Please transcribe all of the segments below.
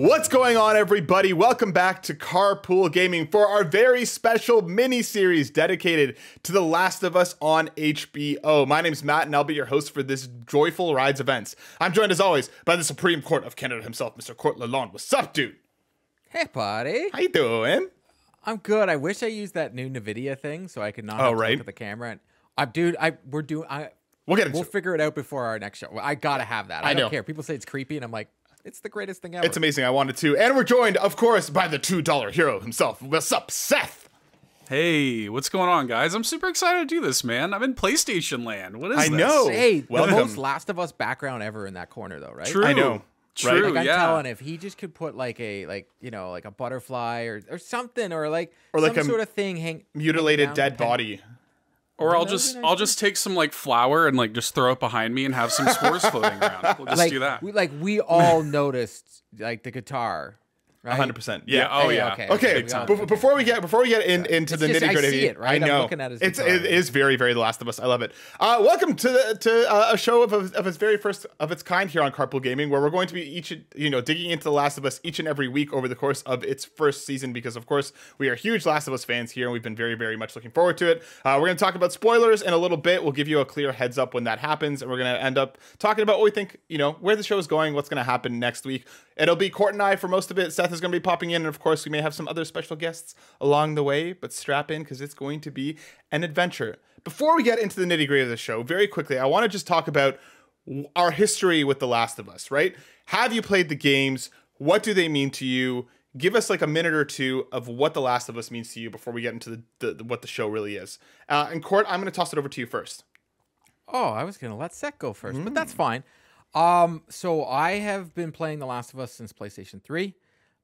What's going on, everybody? Welcome back to Carpool Gaming for our very special mini-series dedicated to The Last of Us on HBO. My name's Matt, and I'll be your host for this joyful rides events. I'm joined, as always, by the Supreme Court of Canada himself, Mr. Court Lalonde. What's up, dude? Hey, buddy. How you doing? I'm good. I wish I used that new Nvidia thing so I could not look at the camera. And We'll figure it out before our next show. I gotta have that. I don't care. People say it's creepy, and I'm like, it's the greatest thing ever. It's amazing. I wanted to. And we're joined, of course, by the $2 hero himself. What's up, Seth? Hey, what's going on, guys? I'm super excited to do this, man. I'm in PlayStation land. What is this? I know. Hey, welcome. The most Last of Us background ever in that corner, though, right? True. I know. True, like, I'm telling, if he just could put like a, like, you know, like a butterfly or something, or like some sort of thing mutilated dead body. Or I'll just take some like flour and like just throw it behind me and have some spores floating around. We'll just do that. We all noticed like the guitar, right? 100%. Yeah. Oh yeah. Okay. Before we get into the nitty gritty, I know. I'm looking at his guitar. It is very, very The Last of Us. I love it. Welcome to a show of its very first of its kind here on Carpool Gaming, where we're going to be digging into The Last of Us each and every week over the course of its first season, because of course we are huge Last of Us fans here, and we've been very, very much looking forward to it. We're going to talk about spoilers in a little bit. We'll give you a clear heads up when that happens, and we're going to end up talking about what we think, where the show is going, what's going to happen next week. It'll be Court and I for most of it. Seth is going to be popping in, and of course we may have some other special guests along the way, but strap in because it's going to be an adventure. Before we get into the nitty-gritty of the show, very quickly, I want to just talk about our history with The Last of Us, right? Have you played the games? What do they mean to you? Give us like a minute or two of what The Last of Us means to you before we get into what the show really is. And Court, I'm going to toss it over to you first. Oh, I was going to let Seth go first, but that's fine. So I have been playing The Last of Us since PlayStation 3.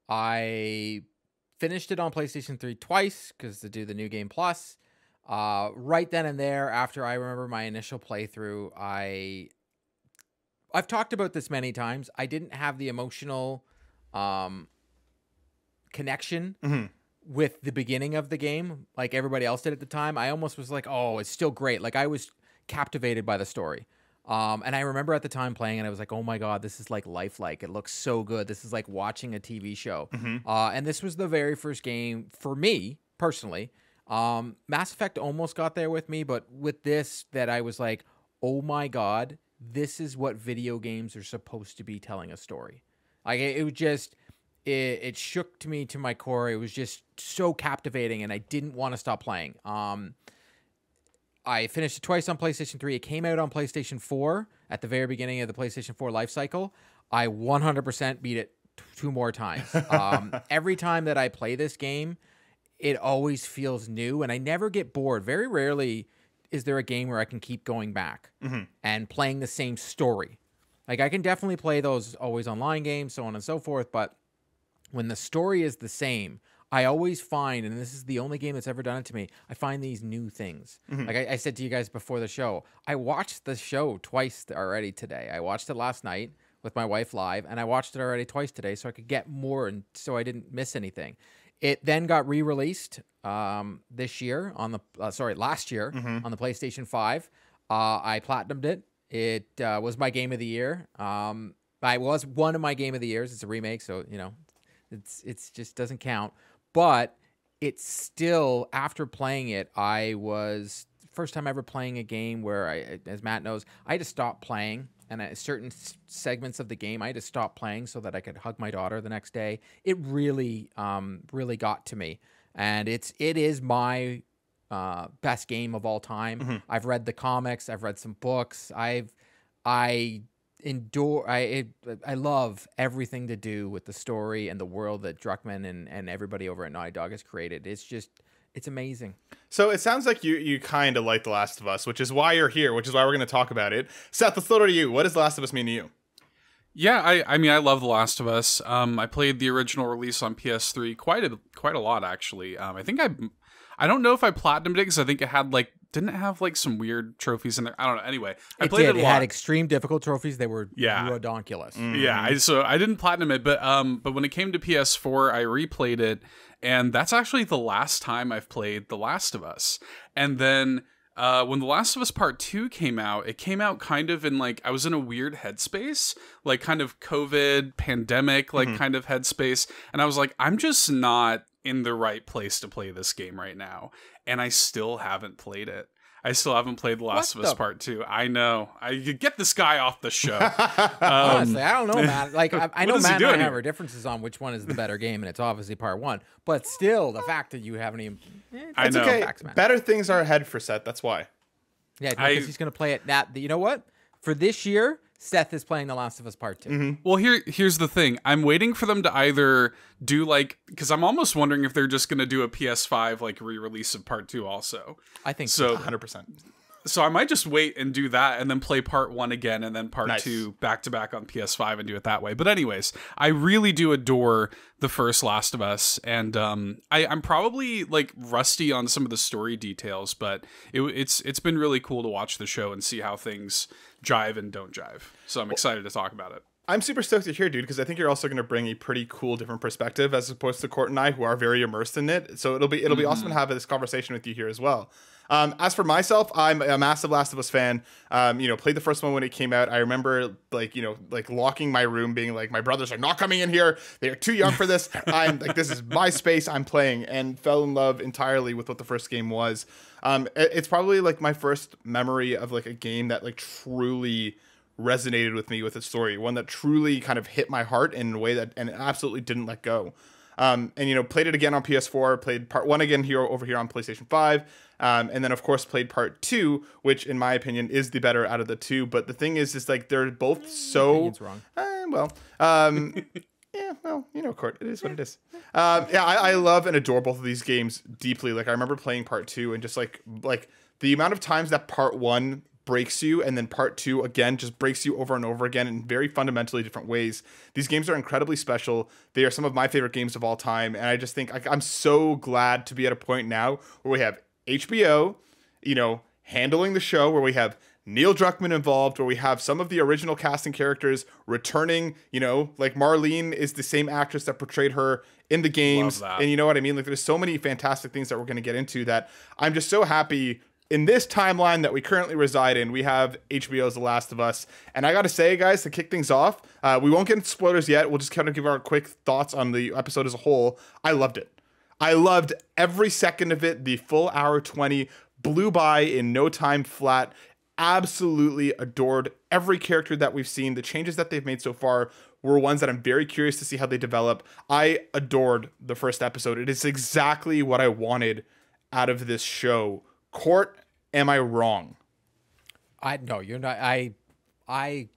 I finished it on PlayStation 3 twice because to do the New Game Plus. Right then and there, after I remember my initial playthrough, I've talked about this many times. I didn't have the emotional connection with the beginning of the game like everybody else did at the time. I almost was like, oh, it's still great. Like, I was captivated by the story. And I remember at the time playing and I was like, oh my God, this is like lifelike. It looks so good. This is like watching a TV show. And this was the very first game for me personally. Mass Effect almost got there with me, but with this that I was like, oh my God, this is what video games are supposed to be telling a story. Like it was just, it shook to me to my core. It was just so captivating and I didn't want to stop playing. I finished it twice on PlayStation 3. It came out on PlayStation 4 at the very beginning of the PlayStation 4 life cycle. I 100% beat it two more times. Every time that I play this game, it always feels new, and I never get bored. Very rarely is there a game where I can keep going back and playing the same story. Like, I can definitely play those always online games, so on and so forth, but when the story is the same, I always find, and this is the only game that's ever done it to me, I find these new things. Like I said to you guys before the show, I watched the show twice already today. I watched it last night with my wife live, and I watched it already twice today so I could get more and so I didn't miss anything. It then got re-released last year on the PlayStation 5. I platinumed it. It was my game of the year. I was one of my game of the years. It's a remake, so, it's just doesn't count. But it's still, after playing it, I was, first time ever playing a game where I, as Matt knows, I had to stop playing. And at certain segments of the game, I had to stop playing so that I could hug my daughter the next day. It really, really got to me. And it is my best game of all time. I've read the comics. I've read some books. I love everything to do with the story and the world that Druckmann and everybody over at Naughty Dog has created. It's just, it's amazing. So it sounds like you kind of like The Last of Us, which is why you're here, which is why we're going to talk about it. Seth, let's throw it over to you. What does The Last of Us mean to you? Yeah, I mean, I love The Last of Us. I played the original release on PS3 quite a lot, actually. I think I don't know if I platinumed it because I think it had like, didn't it have like some weird trophies in there? I don't know. Anyway, I played it a lot. It had extreme difficult trophies. They were ridiculous. So I didn't platinum it, but when it came to PS4, I replayed it, and that's actually the last time I've played The Last of Us. And then When The Last of Us Part 2 came out, it came out kind of in, like, I was in a weird headspace, like kind of COVID pandemic, like kind of headspace. And I was like, I'm just not in the right place to play this game right now. And I still haven't played it. I still haven't played The Last of Us Part 2. I know. You get this guy off the show. Honestly, I don't know, Matt. Like, I know Matt and I have our differences on which one is the better game, and it's obviously Part 1. But still, the fact that you haven't even... I know. Okay. Facts, better things are ahead for Seth. That's why. Yeah, because he's going to play it. You know what? For this year, Seth is playing The Last of Us Part 2. Well, here's the thing. I'm waiting for them to either do, like... Because I'm almost wondering if they're just going to do a PS5, like, re-release of Part 2 also. I think so. 100%. So I might just wait and do that and then play Part 1 again and then Part 2 back-to-back on PS5 and do it that way. But anyways, I really do adore the first Last of Us. And I'm probably, like, rusty on some of the story details, but it's been really cool to watch the show and see how things jive and don't jive. So I'm excited to talk about it. I'm super stoked to hear, dude, because I think you're also going to bring a pretty cool different perspective as opposed to Court and I, who are very immersed in it. So it'll be awesome to have this conversation with you here as well. As for myself, I'm a massive Last of Us fan. You know, played the first one when it came out. I remember, like, you know, like locking my room, being like, my brothers are not coming in here. They are too young for this. I'm like, this is my space. I'm playing, and fell in love entirely with what the first game was. It's probably like my first memory of like a game that like truly resonated with me with its story, one that truly kind of hit my heart in a way that and absolutely didn't let go. And, you know, played it again on PS4, played Part 1 again over here on PlayStation 5, and then, of course, played Part 2, which, in my opinion, is the better out of the two. But the thing is, like, they're both so... It's wrong. Yeah, well, you know, Court, it is what it is. Yeah, I love and adore both of these games deeply. Like, I remember playing Part 2 and just, like the amount of times that Part 1 breaks you and then Part 2 again just breaks you over and over again in very fundamentally different ways. These games are incredibly special. They are some of my favorite games of all time, and I just think I'm so glad to be at a point now where we have HBO, you know, handling the show, where we have Neil Druckmann involved, where we have some of the original cast and characters returning. You know, like Marlene is the same actress that portrayed her in the games, and you know what I mean? Like, there's so many fantastic things that we're going to get into that I'm just so happy. In this timeline that we currently reside in, we have HBO's The Last of Us. And I got to say, guys, to kick things off, we won't get into spoilers yet. We'll just kind of give our quick thoughts on the episode as a whole. I loved it. I loved every second of it. The full hour 20 blew by in no time flat. Absolutely adored every character that we've seen. The changes that they've made so far were ones that I'm very curious to see how they develop. I adored the first episode. It is exactly what I wanted out of this show. Court, am I wrong? No, you're not. I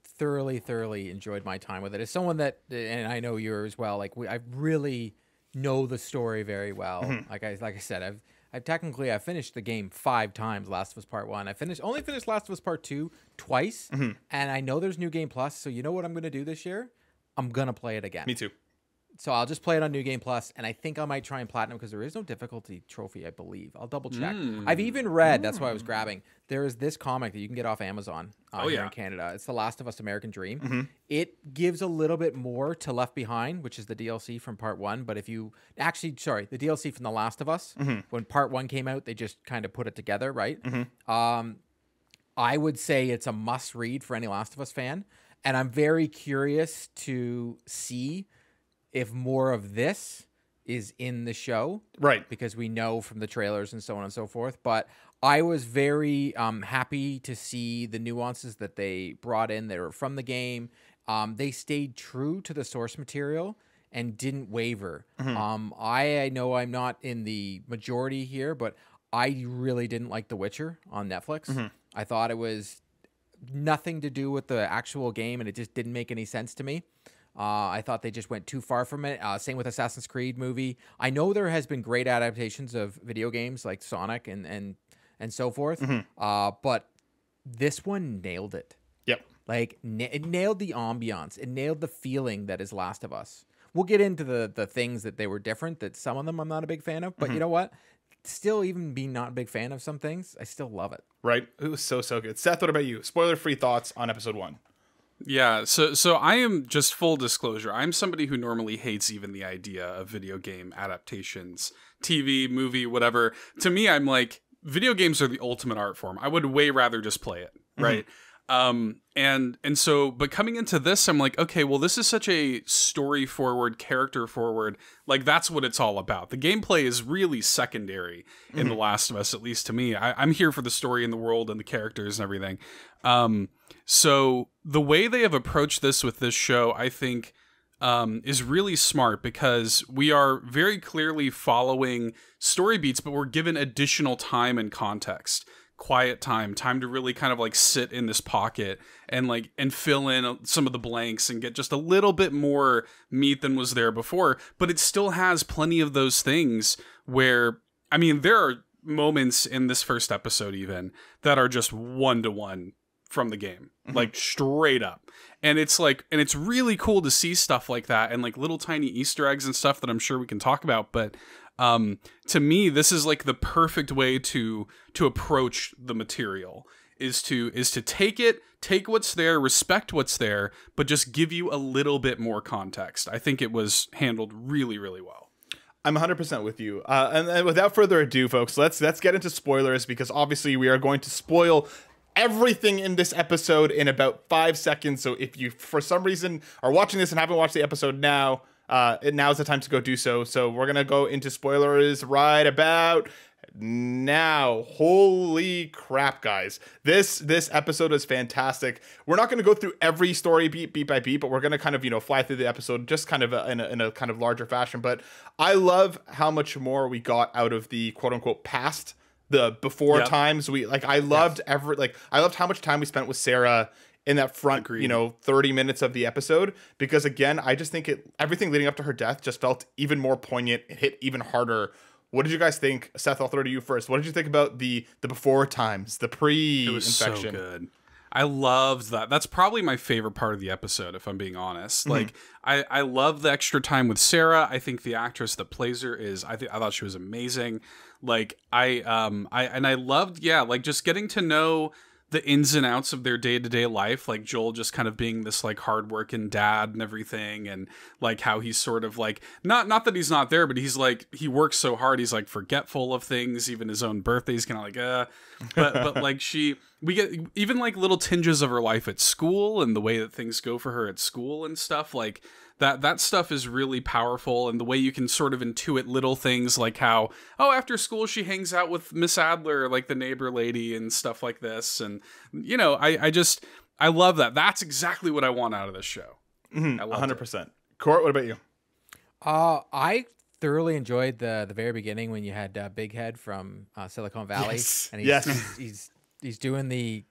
thoroughly enjoyed my time with it. As someone that, and I know you're as well. Like, I really know the story very well. Like I said, I've technically finished the game 5 times. Last of Us Part 1. I only finished Last of Us Part 2 twice, and I know there's New Game Plus. So you know what I'm going to do this year? I'm going to play it again. Me too. So I'll just play it on New Game Plus, and I think I might try and platinum because there is no difficulty trophy, I believe. I'll double check. I've even read, that's why I was grabbing, there is this comic that you can get off Amazon here in Canada. It's The Last of Us American Dream. It gives a little bit more to Left Behind, which is the DLC from Part 1. But if you... Actually, sorry, the DLC from The Last of Us. When Part 1 came out, they just kind of put it together, right? I would say it's a must-read for any Last of Us fan. And I'm very curious to see... if more of this is in the show, right? Because we know from the trailers and so on and so forth. But I was very happy to see the nuances that they brought in that were from the game. They stayed true to the source material and didn't waver. I know I'm not in the majority here, but I really didn't like The Witcher on Netflix. I thought it was nothing to do with the actual game, and it just didn't make any sense to me. I thought they just went too far from it. Same with Assassin's Creed movie. I know there has been great adaptations of video games like Sonic and so forth. But this one nailed it. Yep. Like it nailed the ambiance. It nailed the feeling that is Last of Us. We'll get into the things that they were different, that some of them I'm not a big fan of, but you know what? Still, even being not a big fan of some things, I still love it. Right. It was so, so good. Seth, what about you? Spoiler-free thoughts on episode 1. Yeah, so I am, just full disclosure, I'm somebody who normally hates even the idea of video game adaptations, TV, movie, whatever. To me, I'm like, video games are the ultimate art form. I would way rather just play it, right? And so, but coming into this, I'm like, okay, well, this is such a story forward, character forward, like that's what it's all about. The gameplay is really secondary in The Last of Us, at least to me. I'm here for the story and the world and the characters and everything. So the way they have approached this with this show, I think, is really smart, because we are very clearly following story beats, but we're given additional time and context. Quiet time, time to really kind of like sit in this pocket and like and fill in some of the blanks and get just a little bit more meat than was there before. But it still has plenty of those things where, I mean, there are moments in this first episode even that are just one-to-one from the game, like straight up. And it's like, and it's really cool to see stuff like that and like little tiny Easter eggs and stuff that I'm sure we can talk about. But to me, this is like the perfect way to approach the material, is to take what's there, respect what's there, but just give you a little bit more context. I think it was handled really, really well. I'm 100% with you. And without further ado, folks, let's get into spoilers, because obviously we are going to spoil everything in this episode in about 5 seconds. So if you, for some reason, are watching this and haven't watched the episode now, now's the time to go do so. So we're gonna go into spoilers right about now. Holy crap, guys, this episode is fantastic. We're not going to go through every story beat by beat, but we're going to kind of, you know, fly through the episode just kind of in a kind of larger fashion. But I love how much more we got out of the quote-unquote past, the before times. We like, I loved I loved how much time we spent with Sarah in that front, you know, 30 minutes of the episode, because again, I just think everything leading up to her death just felt even more poignant. It hit even harder. What did you guys think? Seth, I'll throw to you first. What did you think about the before times, the pre-infection? It was so good. I loved that. That's probably my favorite part of the episode, if I'm being honest. Like, I love the extra time with Sarah. I think the actress that plays her is, I thought she was amazing. Like, I loved, like just getting to know the ins and outs of their day-to-day life, like Joel just kind of being this like hardworking dad and everything, and like how he's sort of like not that he's not there, but he's like, he works so hard, he's like forgetful of things, even his own birthday. He's kind of like but like we get even like little tinges of her life at school and the way that things go for her at school and stuff like that stuff is really powerful. And the way you can sort of intuit little things like how, oh, after school, she hangs out with Miss Adler, like the neighbor lady and stuff like this. And, you know, I love that. That's exactly what I want out of this show. 100%. Court, what about you? I thoroughly enjoyed the very beginning when you had Big Head from Silicon Valley. Yes. And he's doing the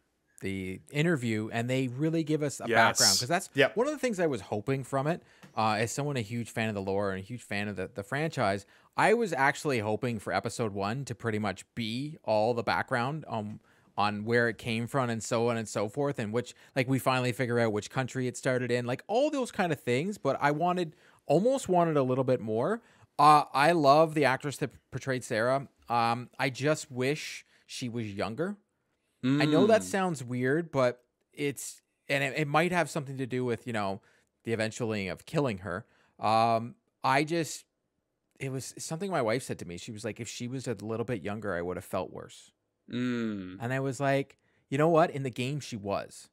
interview, and they really give us a background, because that's one of the things I was hoping from it. As someone a huge fan of the lore and a huge fan of the franchise, I was actually hoping for episode 1 to pretty much be all the background on where it came from and so on and so forth, and which, like, we finally figure out which country it started in, like all those kind of things. But I almost wanted a little bit more. I love the actress that portrayed Sarah. I just wish she was younger. I know that sounds weird, but it might have something to do with, you know, the eventualing of killing her. It was something my wife said to me. She was like, if she was a little bit younger, I would have felt worse. And I was like, you know what? In the game, she was.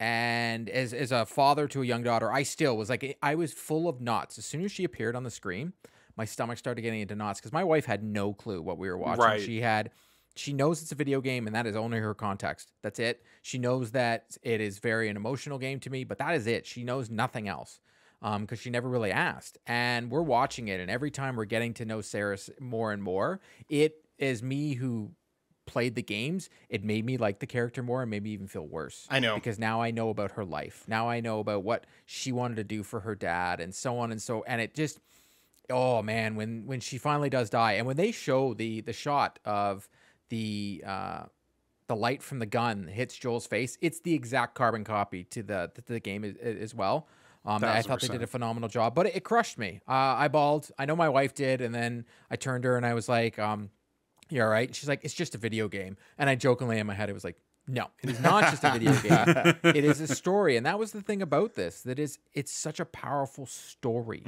And as a father to a young daughter, I still was like, I was full of knots. As soon as she appeared on the screen, my stomach started getting into knots, because my wife had no clue what we were watching. Right. She knows it's a video game, and that is only her context. That's it. She knows that it is an emotional game to me, but that is it. She knows nothing else, because she never really asked. And we're watching it, and every time we're getting to know Sarah more and more. It is me who played the games. It made me like the character more and maybe even feel worse. I know. Because now I know about her life. Now I know about what she wanted to do for her dad and so on and so. And it just, oh, man, when she finally does die, and when they show the shot of the light from the gun hits Joel's face, it's the exact carbon copy to the game as well. I thought they did a phenomenal job, but it crushed me. I bawled. I know my wife did, and then I turned her and I was like, "You all right?" And she's like, "It's just a video game." And I jokingly in my head, it was like, "No, it is not just a video game. It is a story." And that was the thing about this. It's such a powerful story.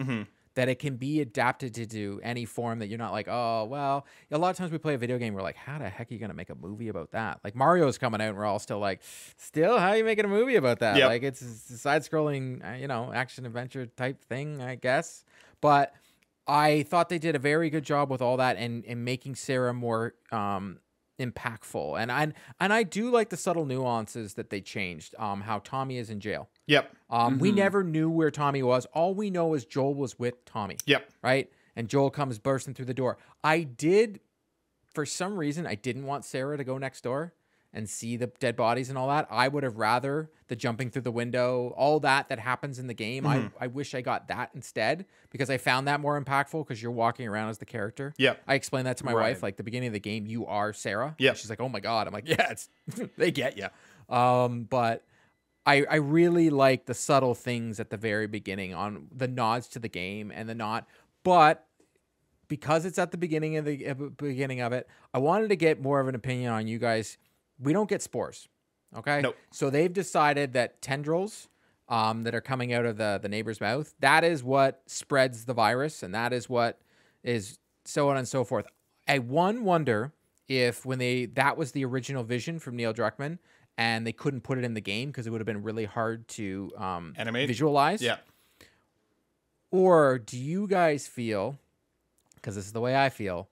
that it can be adapted to do any form that you're not like, oh, well, a lot of times we play a video game, we're like, how the heck are you going to make a movie about that? Like Mario's coming out and we're all still like, still, how are you making a movie about that? Yep. Like it's a side-scrolling, you know, action adventure type thing, I guess. But I thought they did a very good job with all that and making Sarah more impactful. And I do like the subtle nuances that they changed, how Tommy is in jail. Yep. We never knew where Tommy was. All we know is Joel was with Tommy. Yep. Right? And Joel comes bursting through the door. I did, for some reason, I didn't want Sarah to go next door and see the dead bodies and all that. I would have rather the jumping through the window, all that that happens in the game. I wish I got that instead, because I found that more impactful, because you're walking around as the character. Yeah. I explained that to my wife, like the beginning of the game, you are Sarah. Yeah. She's like, oh my God. I'm like, yeah, it's, they get you. But I really like the subtle things at the very beginning on the nods to the game and the not, but because it's at the beginning of it, I wanted to get more of an opinion on you guys. We don't get spores, okay? Nope. So they've decided that tendrils that are coming out of the neighbor's mouth, that is what spreads the virus, and that is what is so on and so forth. I wonder if when that was the original vision from Neil Druckmann, and they couldn't put it in the game because it would have been really hard to animate, visualize. Yeah. Or do you guys feel, because this is the way I feel,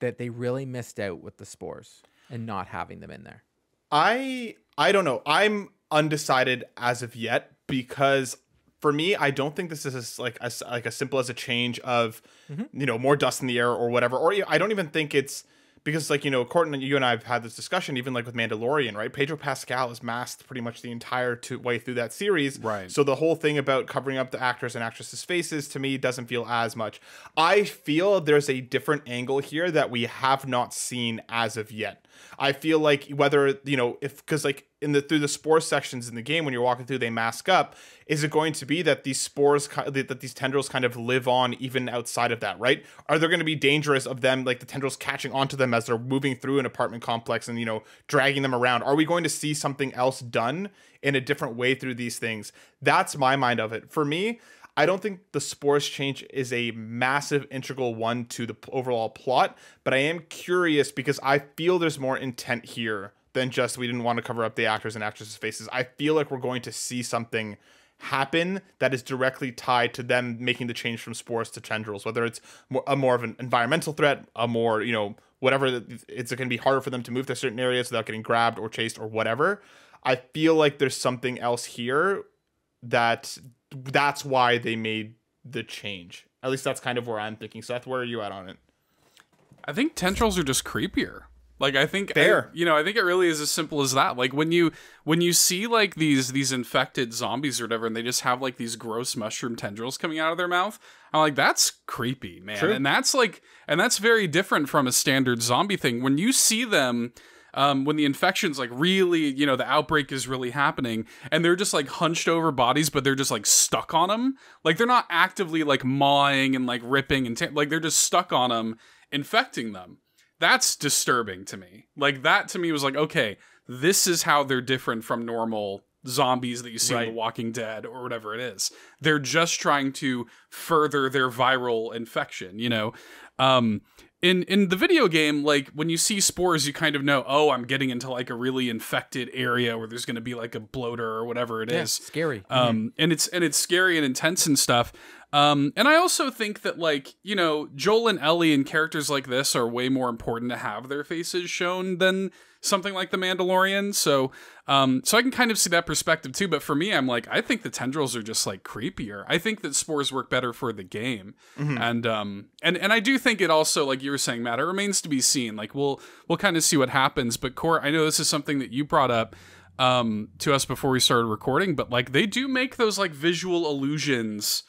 that they really missed out with the spores and not having them in there? I don't know. I'm undecided as of yet, because for me, I don't think this is like as simple as a change of, you know, more dust in the air or whatever. Or I don't even think it's, because like, you know, Courtney, you and I have had this discussion, even like with Mandalorian, right? Pedro Pascal is masked pretty much the entire way through that series. Right. So the whole thing about covering up the actors and actresses' faces to me doesn't feel as much. I feel there's a different angle here that we have not seen as of yet. I feel like whether, you know, because like through the spore sections in the game, when you're walking through, they mask up. Is it going to be that these spores, that these tendrils kind of live on even outside of that, right? Are there going to be dangers of them, like the tendrils catching onto them as they're moving through an apartment complex and, you know, dragging them around? Are we going to see something else done in a different way through these things? That's my mind of it. For me, I don't think the spores change is a massive integral one to the overall plot, but I am curious because I feel there's more intent here than just we didn't want to cover up the actors and actresses' faces. I feel like we're going to see something happen that is directly tied to them making the change from spores to tendrils, whether it's more of an environmental threat, a more, you know, whatever. It's going to be harder for them to move to certain areas without getting grabbed or chased or whatever. I feel like there's something else here that's why they made the change. At least that's kind of where I'm thinking. Seth, where are you at on it? I think tendrils are just creepier. Like I think, you know, I think it really is as simple as that. Like when you see like these infected zombies or whatever, and they just have like these gross mushroom tendrils coming out of their mouth, I'm like, that's creepy, man. True. And that's like, and that's very different from a standard zombie thing. When you see them, when the infection's like really, you know, the outbreak is really happening and they're just like hunched over bodies, but they're just like stuck on them. Like they're not actively like mawing and like ripping and like they're just stuck on them, infecting them. That's disturbing to me. Like that to me was like, okay, this is how they're different from normal zombies that you see in The Walking Dead or whatever it is. They're just trying to further their viral infection, you know? In the video game, like when you see spores, you kind of know, oh, I'm getting into like a really infected area where there's going to be like a bloater or whatever it is. Scary. And it's scary and intense and stuff. And I also think that like, you know, Joel and Ellie and characters like this are way more important to have their faces shown than something like the Mandalorian. So, so I can kind of see that perspective too. But for me, I'm like, I think the tendrils are just like creepier. I think that spores work better for the game. And I do think it also, like you were saying, Matt, it remains to be seen. Like we'll kind of see what happens, but Court, I know this is something that you brought up to us before we started recording, but like they do make those like visual illusions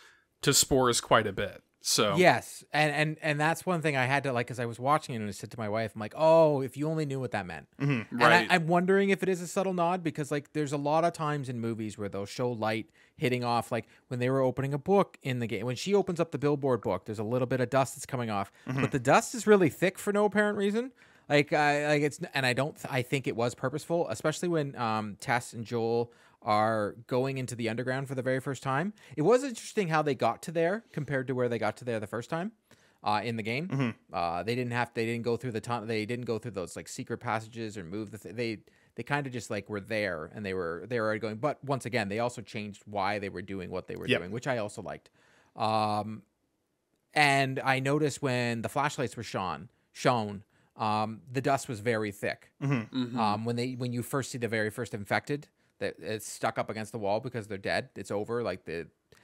to spores quite a bit. So yes, and that's one thing I had to, like, because I was watching it and I said to my wife, I'm like, oh, if you only knew what that meant. And I'm wondering if it is a subtle nod, because like there's a lot of times in movies where they'll show light hitting off, like when they were opening a book in the game, when she opens up the Billboard book, there's a little bit of dust that's coming off, but the dust is really thick for no apparent reason. Like it's, and I think it was purposeful, especially when Tess and Joel are going into the underground for the very first time. It was interesting how they got to there compared to where they got to there the first time in the game. Mm-hmm. They didn't go through the tunnel. They didn't go through those like secret passages or move the they kind of just like were there and they were already going. But once again, they also changed why they were doing what they were doing, which I also liked. And I noticed when the flashlights were shown, the dust was very thick. Mm-hmm. Mm-hmm. When you first see the very first infected, that it's stuck up against the wall because they're dead. It's over.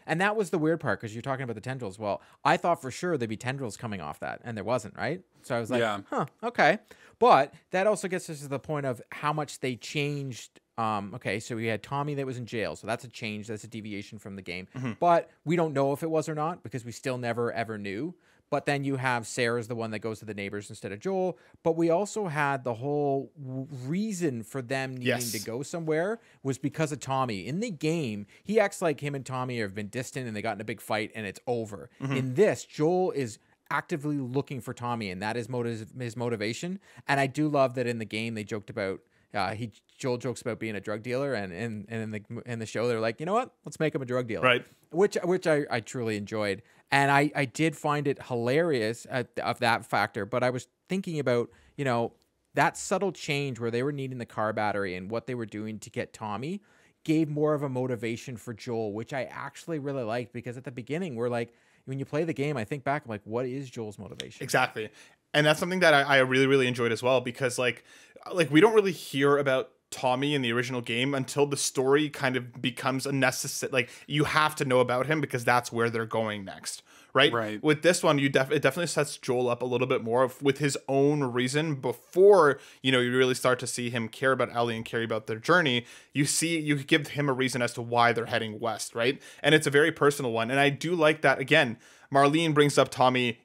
And that was the weird part because you're talking about the tendrils. Well, I thought for sure there'd be tendrils coming off that, and there wasn't, right? So I was like, huh, okay. But that also gets us to the point of how much they changed. Okay, so we had Tommy that was in jail. So that's a change. That's a deviation from the game. Mm-hmm. But we don't know if it was or not because we still never, ever knew. But then you have Sarah's the one that goes to the neighbors instead of Joel. But we also had the whole reason for them needing to go somewhere was because of Tommy. In the game, he acts like him and Tommy have been distant and they got in a big fight and it's over. Mm-hmm. In this, Joel is actively looking for Tommy, and that is his motivation. And I do love that in the game they joked about Joel jokes about being a drug dealer, and in the show they're like, you know what, let's make him a drug dealer, right? Which I truly enjoyed, and I did find it hilarious of that factor. But I was thinking about that subtle change where they were needing the car battery and what they were doing to get Tommy gave more of a motivation for Joel, which I actually really liked, because at the beginning we're like, when you play the game, I think back, I'm like, what is Joel's motivation? Exactly. And that's something that I really, really enjoyed as well, because like we don't really hear about Tommy in the original game until the story kind of becomes a necessary, like you have to know about him because that's where they're going next. Right. With this one, it definitely sets Joel up a little bit more with his own reason before, you really start to see him care about Ellie and care about their journey. You give him a reason as to why they're heading west, right? And it's a very personal one. And I do like that, again, Marlene brings up Tommy,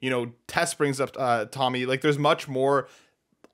Tess brings up Tommy. Like there's much more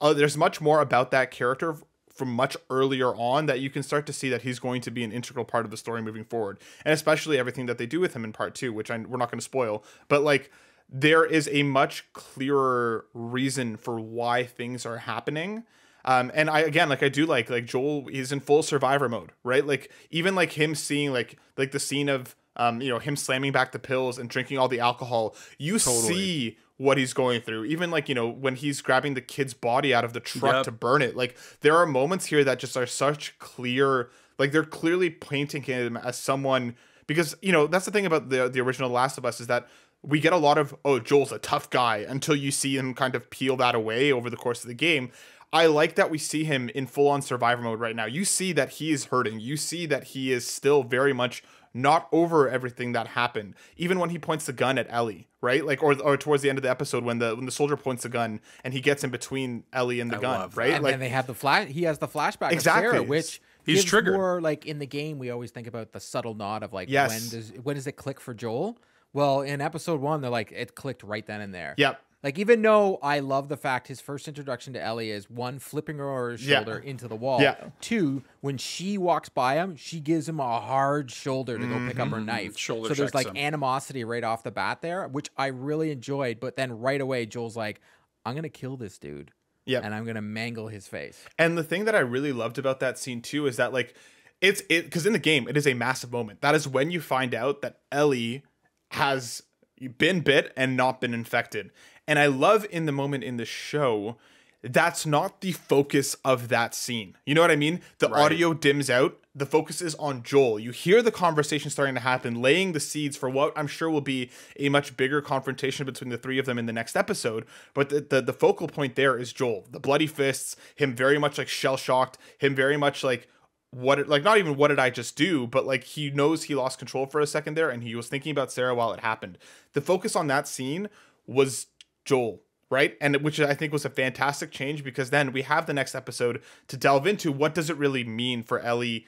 about that character from much earlier on that you can start to see that he's going to be an integral part of the story moving forward. And especially everything that they do with him in part 2, which we're not going to spoil, but like there is a much clearer reason for why things are happening. And I do like Joel is in full survivor mode, right? Like even like him seeing like the scene of, him slamming back the pills and drinking all the alcohol, you see what he's going through. Even like, when he's grabbing the kid's body out of the truck to burn it, like there are moments here that just are such clear, like they're clearly painting him as someone, because that's the thing about the original Last of Us, is that we get a lot of, oh, Joel's a tough guy, until you see him kind of peel that away over the course of the game. I like that we see him in full on survivor mode right now. You see that he is hurting. You see that he is still very much not over everything that happened. Even when he points the gun at Ellie, right? Like, or towards the end of the episode when the soldier points the gun and he gets in between Ellie and the gun, right? And like, then they have he has the flashback of Sarah, which he's triggered. More like in the game, we always think about the subtle nod of like, when does it click for Joel? Well, in episode 1, they're like, it clicked right then and there. Yep. Like, even though I love the fact his first introduction to Ellie is, 1, flipping her over his shoulder into the wall. Yeah. 2, when she walks by him, she gives him a hard shoulder to go pick up her knife. So there's like animosity right off the bat there, which I really enjoyed. But then right away, Joel's like, I'm going to kill this dude. Yeah. And I'm going to mangle his face. And the thing that I really loved about that scene too is that, like, because in the game, it is a massive moment. That is when you find out that Ellie has been bit and not been infected. And I love in the moment in the show, that's not the focus of that scene. You know what I mean? The audio dims out. The focus is on Joel. You hear the conversation starting to happen, laying the seeds for what I'm sure will be a much bigger confrontation between the three of them in the next episode. But the focal point there is Joel. The bloody fists, him very much like shell-shocked, him very much like, not even what did I just do, but like he knows he lost control for a second there and he was thinking about Sarah while it happened. The focus on that scene was Joel, right? And which I think was a fantastic change, because then we have the next episode to delve into what does it really mean for Ellie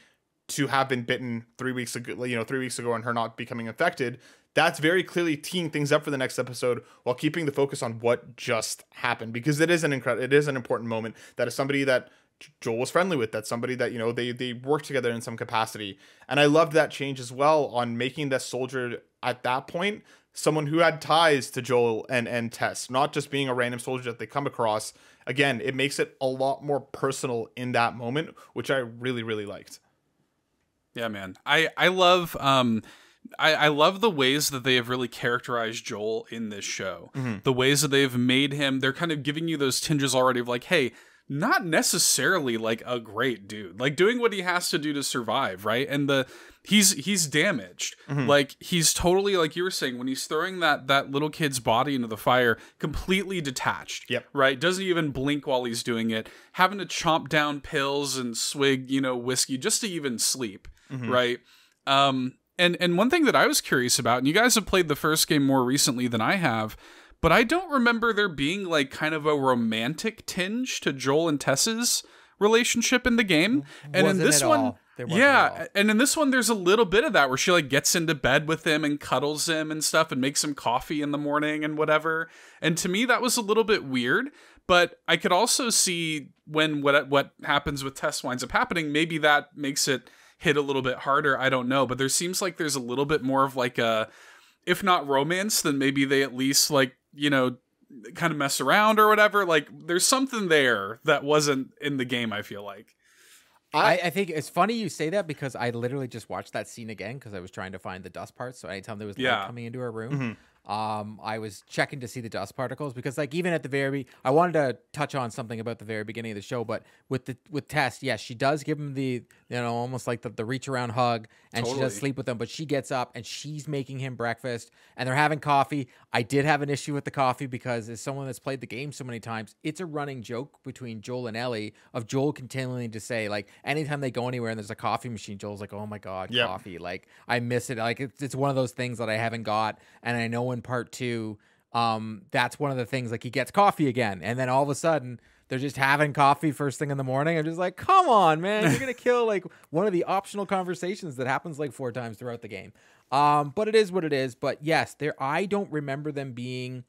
to have been bitten 3 weeks ago, and her not becoming infected. That's very clearly teeing things up for the next episode while keeping the focus on what just happened, because it is an important moment. That is somebody that Joel was friendly with, that's somebody that, they work together in some capacity. And I loved that change as well on making that soldier at that point someone who had ties to Joel and Tess, not just being a random soldier that they come across. Again, it makes it a lot more personal in that moment, which I really, really liked. Yeah, man. I love I love the ways that they have really characterized Joel in this show. Mm-hmm. The ways that they've made him, they're kind of giving you those tinges already of like, hey, not necessarily like a great dude, like doing what he has to do to survive, right? And he's damaged. Mm-hmm. Like he's totally, like you were saying, when he's throwing that little kid's body into the fire, completely detached. Yep. Right? Doesn't even blink while he's doing it, having to chomp down pills and swig, you know, whiskey just to even sleep. Mm-hmm. Right? And one thing that I was curious about, and you guys have played the first game more recently than I have, but I don't remember there being like kind of a romantic tinge to Joel and Tess's relationship in the game. And in this one, yeah, and in this one, there's a little bit of that where she like gets into bed with him and cuddles him and stuff and makes him coffee in the morning and whatever. And to me, that was a little bit weird. But I could also see when what happens with Tess winds up happening, maybe that makes it hit a little bit harder. I don't know. But there seems like there's a little bit more of like a, if not romance, then maybe they at least like, you know, kind of mess around or whatever. Like there's something there that wasn't in the game, I feel like. I think it's funny you say that because I literally just watched that scene again because I was trying to find the dust parts. So anytime there was light coming into our room, I was checking to see the dust particles because like even at the very, I wanted to touch on something about the very beginning of the show, but with Tess, yes, she does give him the, you know, almost like the reach around hug, and totally. She does sleep with him, but she gets up and she's making him breakfast and they're having coffee. I did have an issue with the coffee because as someone that's played the game so many times, it's a running joke between Joel and Ellie of Joel continuing to say like anytime they go anywhere and there's a coffee machine, Joel's like, oh my God, coffee. Like I miss it. Like it's one of those things that I haven't got. And I know in part two, that's one of the things, like he gets coffee again. And then all of a sudden they're just having coffee first thing in the morning. I'm just like, come on, man, you're going to kill like one of the optional conversations that happens like 4 times throughout the game. But it is what it is. But yes, I don't remember them being,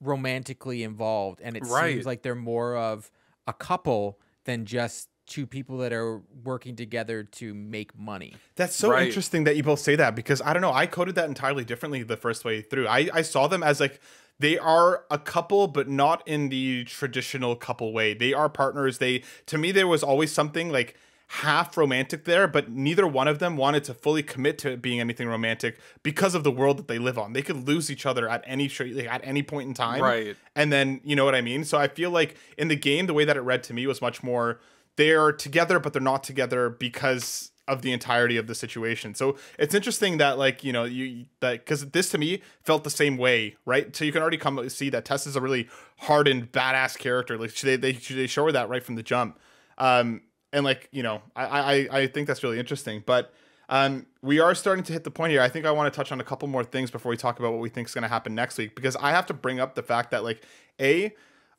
romantically involved. And it seems like they're more of a couple than just two people that are working together to make money. That's so interesting that you both say that because I don't know, I coded that entirely differently the first way through. I saw them as like they are a couple, but not in the traditional couple way. They are partners. To me, there was always something like half romantic there, but neither one of them wanted to fully commit to it being anything romantic because of the world that they live on. They could lose each other at any point in time. Right. And then, you know what I mean? So I feel like in the game, the way that it read to me was much more they're together, but they're not together because of the entirety of the situation. So it's interesting that, like, you know, because this to me felt the same way, right? So you can already come see that Tess is a really hardened, badass character. Like they show her that right from the jump. And like, you know, I think that's really interesting. But we are starting to hit the point here. I think I want to touch on a couple more things before we talk about what we think is going to happen next week, because I have to bring up the fact that, like,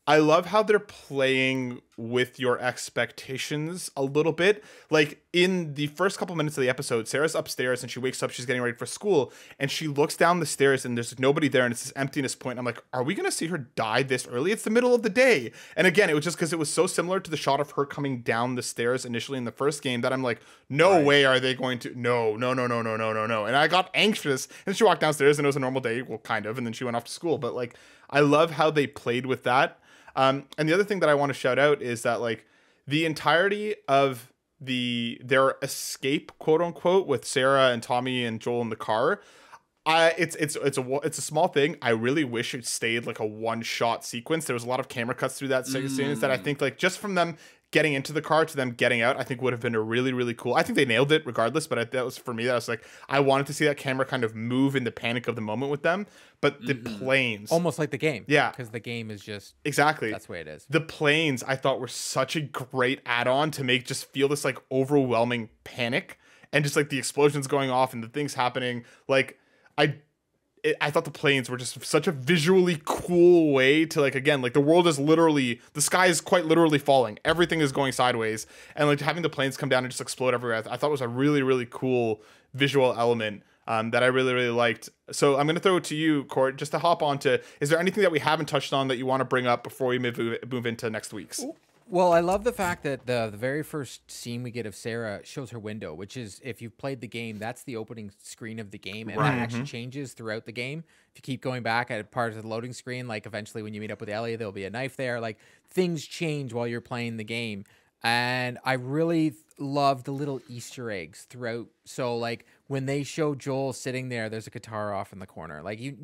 I love how they're playing with your expectations a little bit. Like in the first couple minutes of the episode, Sarah's upstairs and she wakes up, she's getting ready for school, and she looks down the stairs and there's nobody there and it's this emptiness point. I'm like, are we going to see her die this early? It's the middle of the day. And again, it was just because it was so similar to the shot of her coming down the stairs initially in the first game that I'm like, no way are they going to, no. And I got anxious, and she walked downstairs and it was a normal day, well, kind of, and then she went off to school. But like, I love how they played with that. And the other thing that I want to shout out is that, like, the entirety of their escape, quote unquote, with Sarah and Tommy and Joel in the car, it's a small thing. I really wish it stayed like a one-shot sequence. There was a lot of camera cuts through that sequence that I think, like, just from them getting into the car to them getting out, I think would have been a really, really cool. I think they nailed it regardless, but that was, for me, that was like, I wanted to see that camera kind of move in the panic of the moment with them. But the planes, almost like the game, because the game is just that's the way it is. The planes, I thought, were such a great add-on to make just feel this like overwhelming panic, and just like the explosions going off and the things happening. Like I thought the planes were just such a visually cool way to, like, again, like, the world is literally, the sky is quite literally falling. Everything is going sideways. And, like, having the planes come down and just explode everywhere, I thought was a really, really cool visual element that I really, really liked. So I'm going to throw it to you, Court, just to hop on to, is there anything that we haven't touched on that you want to bring up before we move into next week's? Well, I love the fact that the very first scene we get of Sarah shows her window, which is, if you've played the game, that's the opening screen of the game. And that actually changes throughout the game. If you keep going back at parts of the loading screen, like eventually when you meet up with Ellie, there'll be a knife there. Like, things change while you're playing the game. And I really love the little Easter eggs throughout. So like when they show Joel sitting there, there's a guitar off in the corner. Like you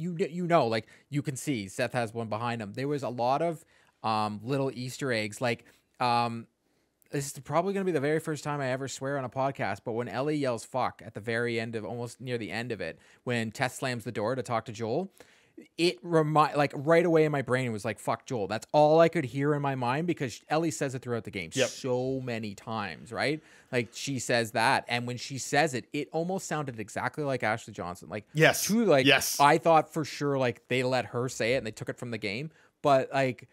know, like you can see Seth has one behind him. There was a lot of little Easter eggs. Like this is probably going to be the very first time I ever swear on a podcast, but when Ellie yells fuck at the very end of, almost near the end of it, when Tess slams the door to talk to Joel, it like right away in my brain, it was like, fuck Joel. That's all I could hear in my mind, because Ellie says it throughout the game so many times, right? Like she says that. And when she says it, it almost sounded exactly like Ashley Johnson. Like, yes, true. Like, yes. I thought for sure, like they let her say it and they took it from the game. But like,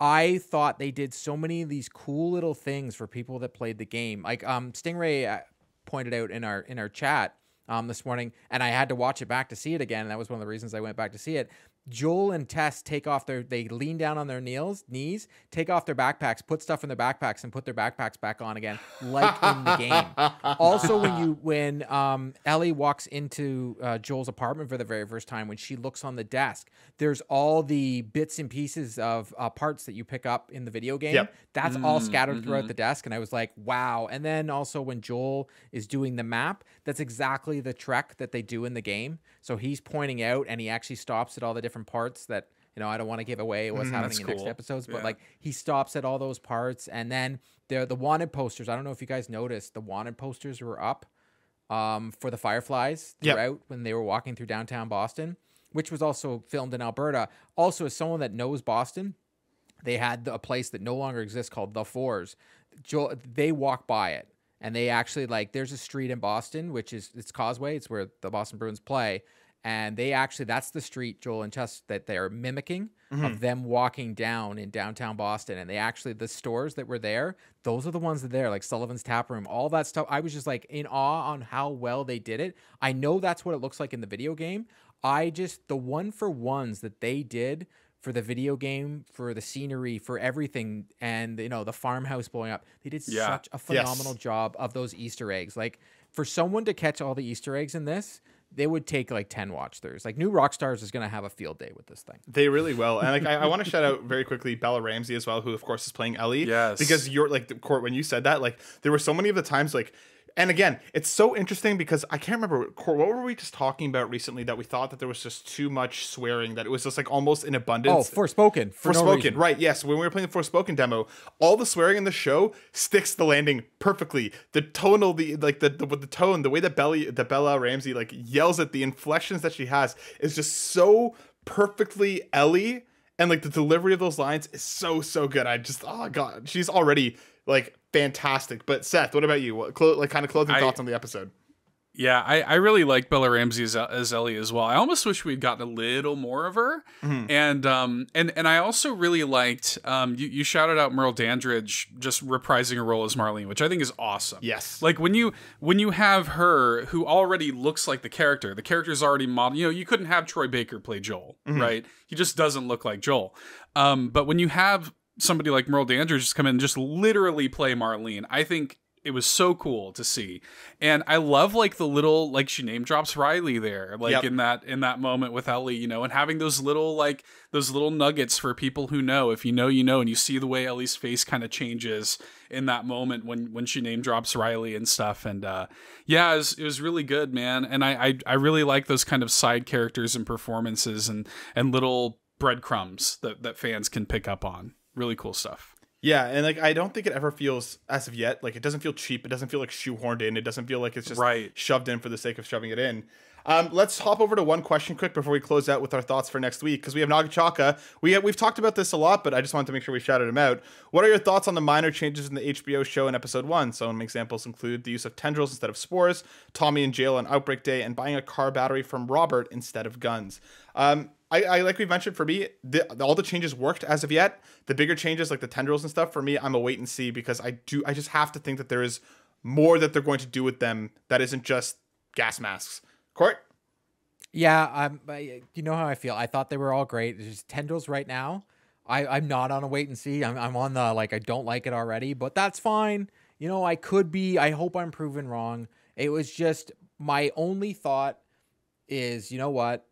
I thought they did so many of these cool little things for people that played the game. Like Stingray pointed out in our chat this morning, and I had to watch it back to see it again. And that was one of the reasons I went back to see it. Joel and Tess take off their, they lean down on their knees, take off their backpacks, put stuff in their backpacks, and put their backpacks back on again, like in the game. Also, when Ellie walks into Joel's apartment for the very first time, when she looks on the desk, there's all the bits and pieces of parts that you pick up in the video game. Yep. That's all scattered throughout the desk, and I was like, wow. And then also when Joel is doing the map, that's exactly the trek that they do in the game. So he's pointing out, and he actually stops at all the different parts that, you know, I don't want to give away what's happening in next episodes, but like he stops at all those parts. And then there, the wanted posters, I don't know if you guys noticed, the wanted posters were up for the Fireflies throughout when they were walking through downtown Boston, which was also filmed in Alberta. Also, as someone that knows Boston, they had a place that no longer exists called The Fours. Joel, they walk by it, and they actually, like, there's a street in Boston, which is, it's Causeway, it's where the Boston Bruins play. And they actually, that's the street, Joel and Tess, that they're mimicking of them walking down in downtown Boston. And they actually, the stores that were there, those are the ones that are there, like Sullivan's Tap Room, all that stuff. I was just like in awe on how well they did it. I know that's what it looks like in the video game. I just, the one-for-ones that they did for the video game, for the scenery, for everything, and, you know, the farmhouse blowing up, they did such a phenomenal job of those Easter eggs. Like, for someone to catch all the Easter eggs in this, they would take like 10 watch throughs. Like, new Rockstars is going to have a field day with this thing. They really will. And like, I want to shout out very quickly Bella Ramsey as well, who of course is playing Ellie. Yes. Because you're like, the Court, when you said that, like there were so many of the times, like, and again, it's so interesting because I can't remember, Court, what were we just talking about recently that we thought that there was just too much swearing, that it was just like almost in abundance? Oh, Forspoken. Forspoken, no, right. Yes. When we were playing the Forspoken demo, all the swearing in the show sticks the landing perfectly. The tonal, the, like the tone, the way that Bella Ramsey like yells at, the inflections that she has is just so perfectly Ellie. And like the delivery of those lines is so good. I just, oh God, she's already like fantastic. But Seth, what about you? What kind of closing thoughts on the episode? Yeah, I really like Bella Ramsey as Ellie as well. I almost wish we'd gotten a little more of her. And I also really liked, you shouted out Merle Dandridge just reprising her role as Marlene, which I think is awesome. Yes. Like when you have her who already looks like the character's already modeled. You know, you couldn't have Troy Baker play Joel, right? He just doesn't look like Joel. But when you have somebody like Merle Dandridge just come in and just literally play Marlene, I think it was so cool to see. And I love like the little, like she name drops Riley there, like in that moment with Ellie, you know, and having those little nuggets for people who know, if you know, you know, and you see the way Ellie's face kind of changes in that moment when she name drops Riley and stuff. And yeah, it was really good, man. And I really like those kind of side characters and performances and little breadcrumbs that fans can pick up on. Really cool stuff. Yeah, and like I don't think it ever feels, as of yet, like it doesn't feel cheap. It doesn't feel like shoehorned in. It doesn't feel like it's just shoved in for the sake of shoving it in. Let's hop over to one question quick before we close out with our thoughts for next week, because we have Nagachaka. We've talked about this a lot, but I just wanted to make sure we shouted him out. What are your thoughts on the minor changes in the HBO show in episode 1? Some examples include the use of tendrils instead of spores, Tommy in jail on Outbreak Day, and buying a car battery from Robert instead of guns. Like we mentioned, for me, all the changes worked as of yet. The bigger changes, like the tendrils and stuff, for me, I'm a wait and see, because I just have to think that there is more that they're going to do with them that isn't just gas masks. Court? Yeah, you know how I feel. I thought they were all great. There's tendrils right now. I'm not on a wait and see. I'm on the, like, I don't like it already, but that's fine. You know, I could be, I hope I'm proven wrong. It was just, my only thought is, you know what?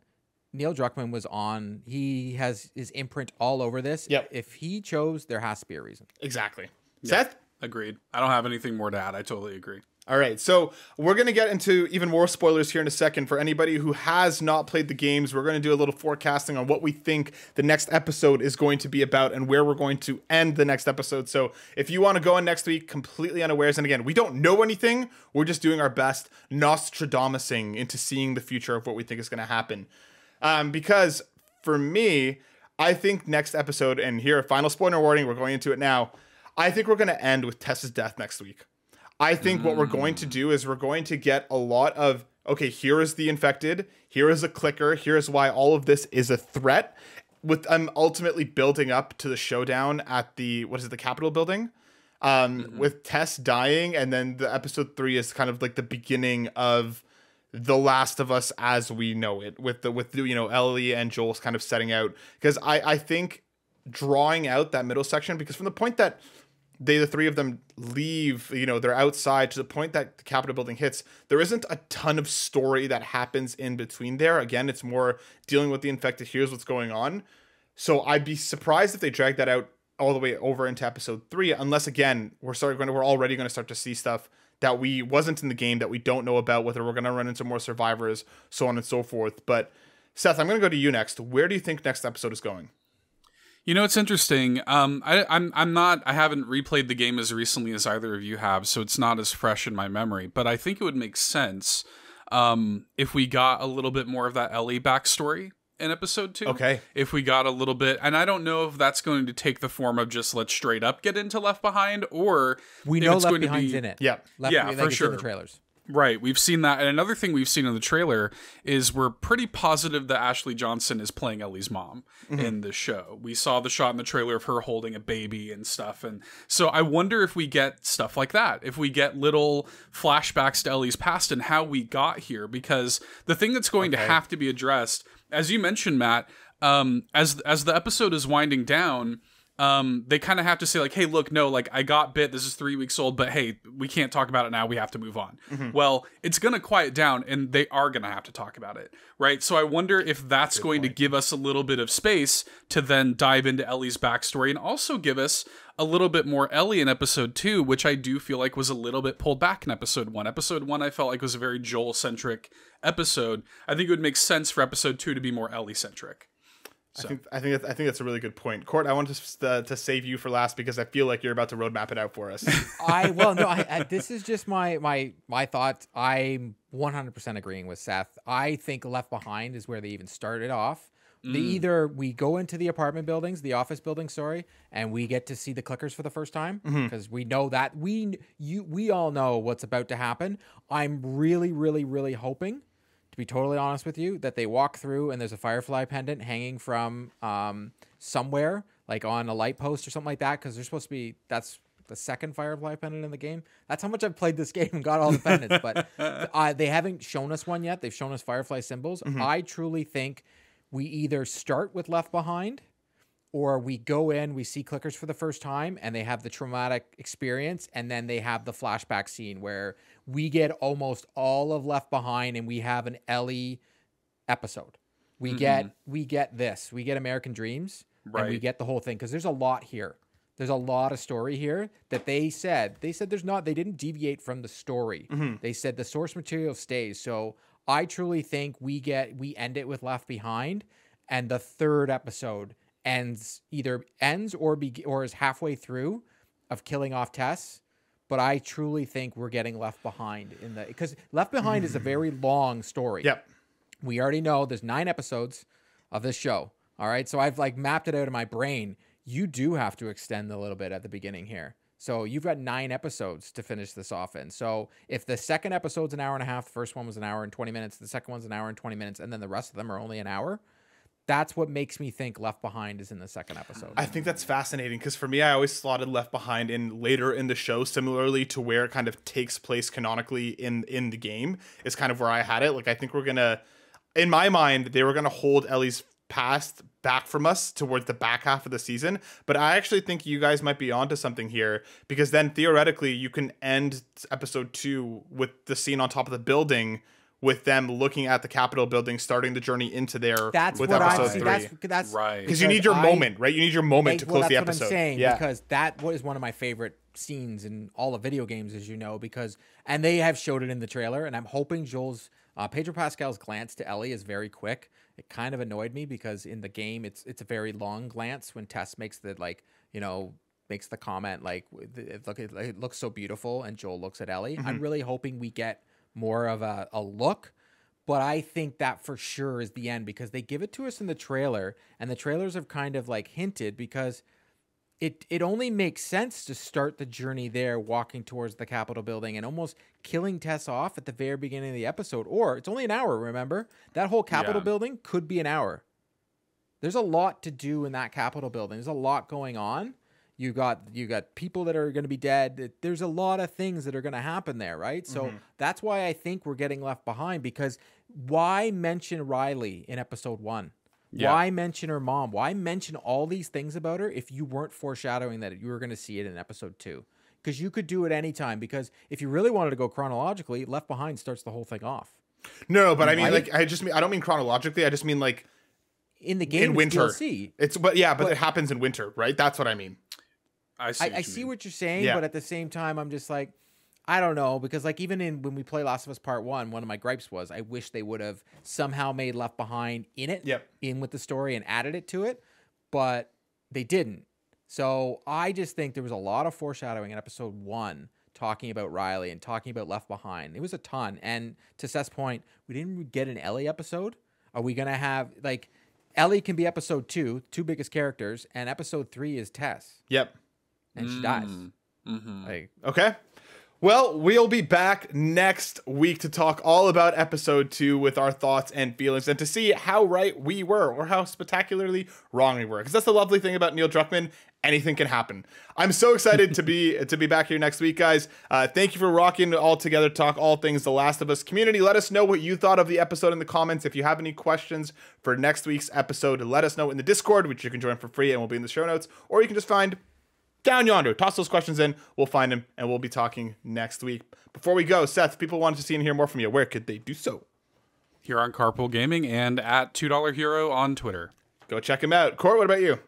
Neil Druckmann was on, he has his imprint all over this. If he chose, there has to be a reason. Exactly. Seth? Agreed. I don't have anything more to add. I totally agree. All right, so we're going to get into even more spoilers here in a second. For anybody who has not played the games, we're going to do a little forecasting on what we think the next episode is going to be about and where we're going to end the next episode. So if you want to go in next week completely unawares, and again, we don't know anything. We're just doing our best Nostradamusing into seeing the future of what we think is going to happen. Because for me, I think next episode, and here, final spoiler warning, we're going into it now. I think we're going to end with Tess's death next week. I think what we're going to do is we're going to get a lot of, okay, here is the infected, here is a clicker, here is why all of this is a threat, with ultimately building up to the showdown at the, what is it, the Capitol building? With Tess dying, and then the episode 3 is kind of like the beginning of The Last of Us as we know it, with you know, Ellie and Joel's kind of setting out. Because I think drawing out that middle section, because from the point that they, the three of them, leave, you know, they're outside to the point that the Capitol building hits, there isn't a ton of story that happens in between there. Again, it's more dealing with the infected. Here's what's going on. So I'd be surprised if they drag that out all the way over into episode 3, unless again, we're already going to start to see stuff that we wasn't in the game, that we don't know about, whether we're going to run into more survivors, so on and so forth. But Seth, I'm going to go to you next. Where do you think next episode is going? You know, it's interesting. I haven't replayed the game as recently as either of you have, so it's not as fresh in my memory. But I think it would make sense if we got a little bit more of that Ellie backstory in episode 2. Okay. If we got a little bit, and I don't know if that's going to take the form of just let's straight up get into Left Behind, or we know Left Behind's in it. Yeah, yeah, for sure. In the trailers. Right, we've seen that. And another thing we've seen in the trailer is we're pretty positive that Ashley Johnson is playing Ellie's mom in the show. We saw the shot in the trailer of her holding a baby and stuff. And so I wonder if we get stuff like that, if we get little flashbacks to Ellie's past and how we got here, because the thing that's going to have to be addressed, as you mentioned, Matt, as the episode is winding down, they kind of have to say like, hey, look, no, like I got bit. This is 3 weeks old, but hey, we can't talk about it now. We have to move on. Well, it's going to quiet down and they are going to have to talk about it. Right. So I wonder if that's going to give us a little bit of space to then dive into Ellie's backstory, and also give us a little bit more Ellie in episode 2, which I do feel like was a little bit pulled back in episode 1. Episode 1, I felt like was a very Joel centric episode. I think it would make sense for episode 2 to be more Ellie centric. So. I think that's a really good point, Court. I wanted to save you for last because I feel like you're about to roadmap it out for us. Well, no, this is just my thought. I'm 100% agreeing with Seth. I think Left Behind is where they even started off. Either we go into the apartment buildings, the office building, sorry, and we get to see the clickers for the first time, because we know that we all know what's about to happen. I'm really, really, really hoping, to be totally honest with you, that they walk through and there's a Firefly pendant hanging from somewhere, like on a light post or something like that, because they're supposed to be, that's the second Firefly pendant in the game. That's how much I've played this game and got all the pendants, but they haven't shown us one yet. They've shown us Firefly symbols. I truly think we either start with Left Behind, or we go in, we see clickers for the first time and they have the traumatic experience, and then they have the flashback scene where we get almost all of Left Behind and we have an Ellie episode. We get American Dreams, and we get the whole thing, because there's a lot here. There's a lot of story here that they said there's not, they didn't deviate from the story. They said the source material stays. So I truly think we end it with Left Behind, and the third episode ends or is halfway through of killing off Tess. But I truly think we're getting Left Behind in the, because Left Behind is a very long story. We already know there's 9 episodes of this show. All right. So I've like mapped it out in my brain. You do have to extend a little bit at the beginning here. So you've got 9 episodes to finish this off in. So if the second episode's an hour and a half, the first one was an hour and 20 minutes, the second one's an hour and 20 minutes, and then the rest of them are only an hour. That's what makes me think Left Behind is in the second episode. I think that's fascinating, because for me, I always slotted Left Behind in later in the show, similarly to where it kind of takes place canonically in the game, is kind of where I had it. Like, I think we're going to, in my mind, they were going to hold Ellie's past back from us towards the back half of the season. But I actually think you guys might be onto something here, because then theoretically you can end episode 2 with the scene on top of the building, with them looking at the Capitol building, starting the journey into there. That's with what episode 3. That's right. Because you need your moment, right? You need your moment to close the episode. That's what I'm saying, because that is one of my favorite scenes in all the video games, as you know, because, and they have showed it in the trailer, and I'm hoping Joel's, Pedro Pascal's glance to Ellie is very quick. It kind of annoyed me because in the game, it's a very long glance when Tess makes the, like, you know, makes the comment, like, it looks so beautiful, and Joel looks at Ellie. Mm-hmm. I'm really hoping we get more of a look, but I think that for sure is the end, because they give it to us in the trailer, and the trailers have kind of like hinted, because it only makes sense to start the journey there, walking towards the Capitol building and almost killing Tess off at the very beginning of the episode. Or it's only an hour, remember? That whole Capitol building could be an hour. There's a lot to do in that Capitol building. There's a lot going on. You got people that are going to be dead. There's a lot of things that are going to happen there, right? So that's why I think we're getting left behind, because why mention Riley in episode 1? Yeah. Why mention her mom? Why mention all these things about her if you weren't foreshadowing that you were going to see it in episode 2? Because you could do it anytime. Because if you really wanted to go chronologically, Left Behind starts the whole thing off. No, but I mean, like, I don't mean chronologically. I just mean like in the game in winter. But it happens in winter, right? That's what I mean. I see what you're saying, but at the same time, I'm just like, I don't know, because like even in when we play Last of Us Part 1, one of my gripes was I wish they would have somehow made Left Behind in it, in with the story and added it to it, but they didn't. So I just think there was a lot of foreshadowing in episode 1 talking about Riley and talking about Left Behind. It was a ton. And to Seth's point, we didn't get an Ellie episode. Are we going to have, like, Ellie can be episode 2, two biggest characters, and episode 3 is Tess. And she dies. Like, okay. Well, we'll be back next week to talk all about episode 2 with our thoughts and feelings, and to see how right we were or how spectacularly wrong we were. Because that's the lovely thing about Neil Druckmann. Anything can happen. I'm so excited to be back here next week, guys. Thank you for rocking all together to talk all things The Last of Us. Community, let us know what you thought of the episode in the comments. If you have any questions for next week's episode, let us know in the Discord, which you can join for free and will be in the show notes. Or you can just find... down yonder, toss those questions in, we'll find them, and we'll be talking next week. Before we go, Seth, if people wanted to see and hear more from you, where could they do so? Here on Carpool Gaming and at $2 Hero on Twitter. Go check him out. Court, what about you?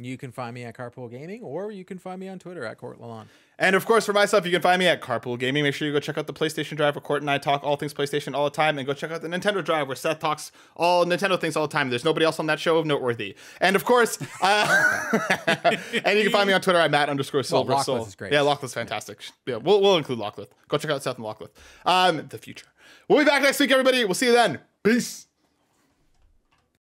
You can find me at Carpool Gaming, or you can find me on Twitter at Court Lalonde. And of course, for myself, you can find me at Carpool Gaming. Make sure you go check out the PlayStation Drive where Court and I talk all things PlayStation all the time. And go check out the Nintendo Drive where Seth talks all Nintendo things all the time. There's nobody else on that show of noteworthy. And of course, and you can find me on Twitter at Matt_Silver. Well, Lockleth is great. Yeah, Lockleth's fantastic. Yeah, we'll include Lockleth. Go check out Seth and Lockleth. The future. We'll be back next week, everybody. We'll see you then. Peace.